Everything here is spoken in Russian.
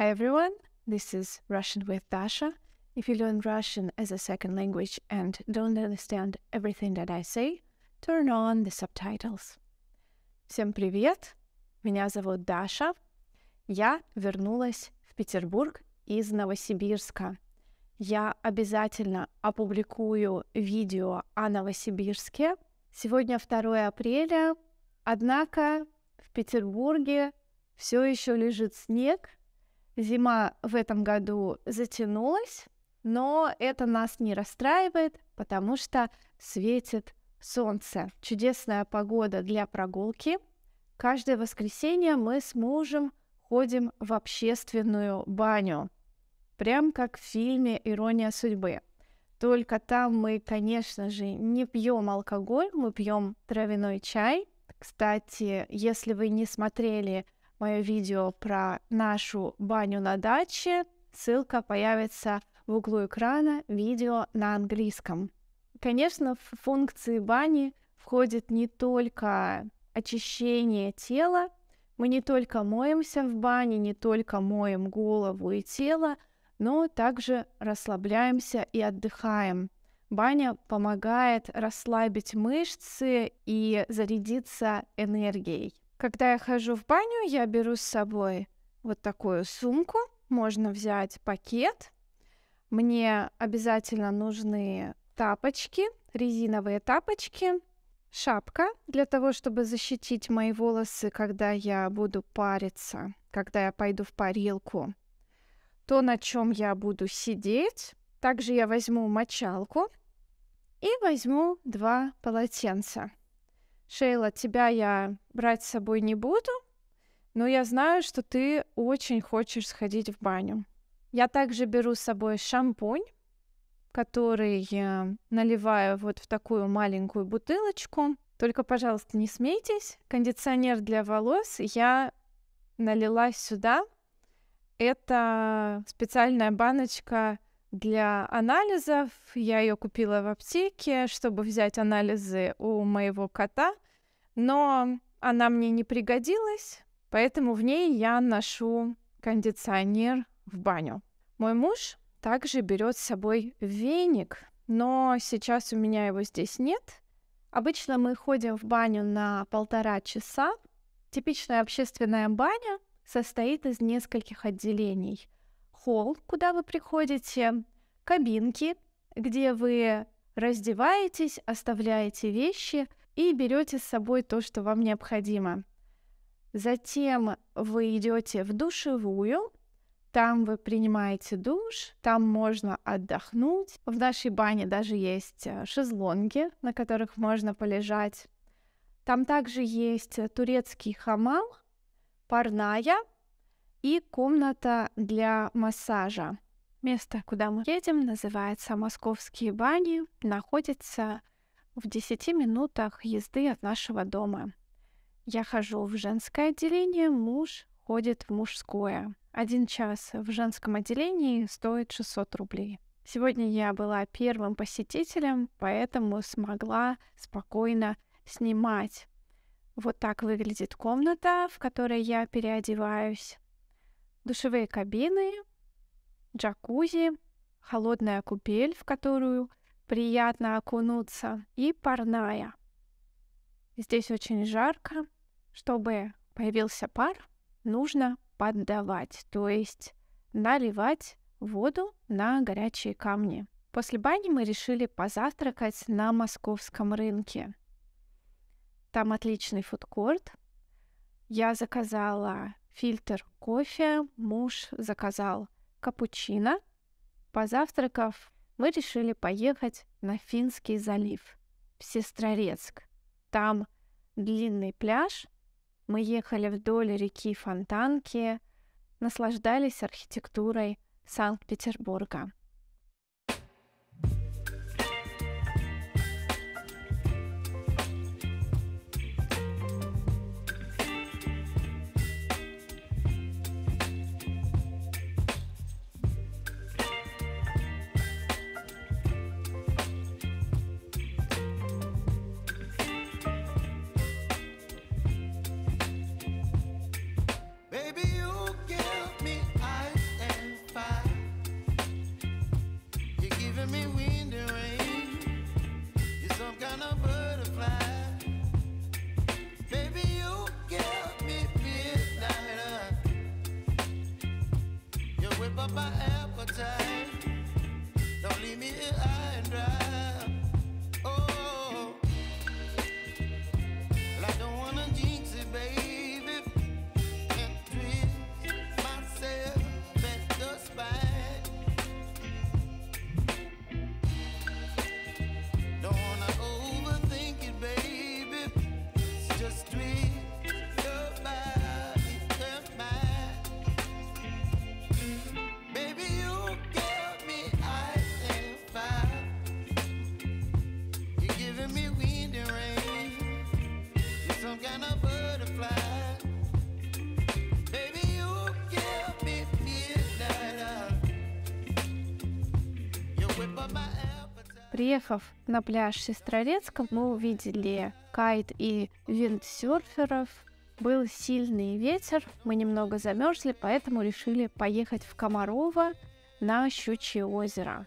Hi everyone, this is Russian with Dasha. If you learn Russian as a second language and don't understand everything that I say, turn on the subtitles. Всем привет, меня зовут Даша. Я вернулась в Петербург из Новосибирска. Я обязательно опубликую видео о Новосибирске. Сегодня 2 апреля, однако в Петербурге все еще лежит снег. Зима в этом году затянулась, но это нас не расстраивает, потому что светит солнце. Чудесная погода для прогулки. Каждое воскресенье мы с мужем ходим в общественную баню. Прям как в фильме «Ирония судьбы». Только там мы, конечно же, не пьем алкоголь, мы пьем травяной чай. Кстати, если вы не смотрели мое видео про нашу баню на даче, ссылка появится в углу экрана, видео на английском. Конечно, в функции бани входит не только очищение тела, мы не только моемся в бане, не только моем голову и тело, но также расслабляемся и отдыхаем. Баня помогает расслабить мышцы и зарядиться энергией. Когда я хожу в баню, я беру с собой вот такую сумку, можно взять пакет. Мне обязательно нужны тапочки, резиновые тапочки, шапка для того, чтобы защитить мои волосы, когда я буду париться, когда я пойду в парилку. То, на чем я буду сидеть. Также я возьму мочалку и возьму 2 полотенца. Шейла, тебя я брать с собой не буду, но я знаю, что ты очень хочешь сходить в баню. Я также беру с собой шампунь, который я наливаю вот в такую маленькую бутылочку. Только, пожалуйста, не смейтесь. Кондиционер для волос я налила сюда. Это специальная баночка для анализов. Я ее купила в аптеке, чтобы взять анализы у моего кота, но она мне не пригодилась, поэтому в ней я ношу кондиционер в баню. Мой муж также берет с собой веник, но сейчас у меня его здесь нет. Обычно мы ходим в баню на 1,5 часа. Типичная общественная баня состоит из нескольких отделений. Холл, куда вы приходите, кабинки, где вы раздеваетесь, оставляете вещи и берете с собой то, что вам необходимо. Затем вы идете в душевую, там вы принимаете душ, там можно отдохнуть. В нашей бане даже есть шезлонги, на которых можно полежать. Там также есть турецкий хамам, парная и комната для массажа. Место, куда мы едем, называется Московские бани, находится в 10 минутах езды от нашего дома. Я хожу в женское отделение, муж ходит в мужское. 1 час в женском отделении стоит 600 рублей. Сегодня я была первым посетителем, поэтому смогла спокойно снимать. Вот так выглядит комната, в которой я переодеваюсь. Душевые кабины, джакузи, холодная купель, в которую приятно окунуться, и парная. Здесь очень жарко. Чтобы появился пар, нужно поддавать, то есть наливать воду на горячие камни. После бани мы решили позавтракать на московском рынке. Там отличный фудкорт. Я заказала фильтр кофе, муж заказал капучино. Позавтракав, мы решили поехать на Финский залив, в Сестрорецк. Там длинный пляж. Мы ехали вдоль реки Фонтанки, наслаждались архитектурой Санкт-Петербурга. whip up my appetite. Don't leave me here high and dry. Oh, well, I don't wanna jinx it, baby, and treat myself at the spine. Don't wanna overthink it, baby. Just treat your body and mine. Baby, you give me ice and fire. You're giving me wind and rain. You're some kind of butterfly. Baby, you give me midnight oil. You whip up my appetite. Приехав на пляж Сестрорецка, мы увидели кайт и виндсерферов. Был сильный ветер, мы немного замерзли, поэтому решили поехать в Комарово на Щучье озеро.